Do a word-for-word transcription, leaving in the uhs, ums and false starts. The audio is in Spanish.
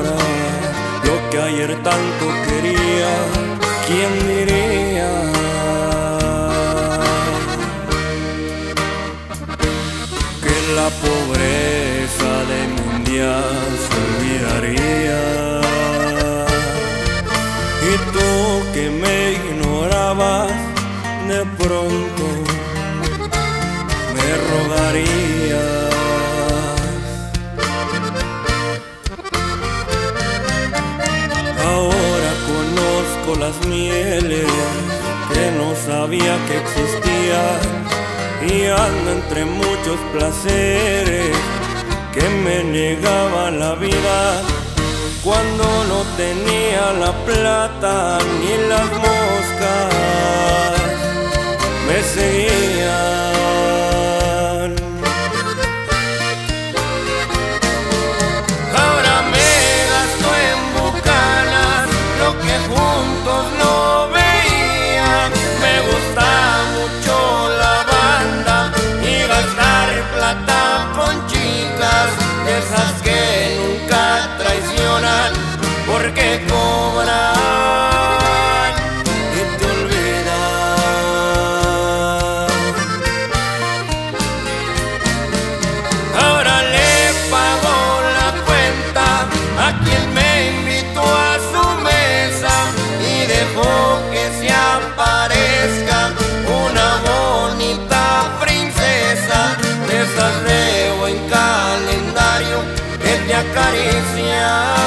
sobra lo que ayer tanto quería. ¿Quién diría? Que la pobreza de mi día se olvidaría. Y tú que me ignorabas, de pronto me rogarías. Las mieles que no sabía que existían, y ando entre muchos placeres que me negaban la vida. Cuando no tenía la plata ni las moscas me seguían. Ahora me gasto en bucanas lo que junto no veía. Me gusta mucho la banda y gastar plata con chicas, esas que nunca traicionan porque cobran y te olvidan. Ahora le pago la cuenta a quien me invitó a su mesa, dejo que se aparezca una bonita princesa, desarrollo en calendario que te acaricia.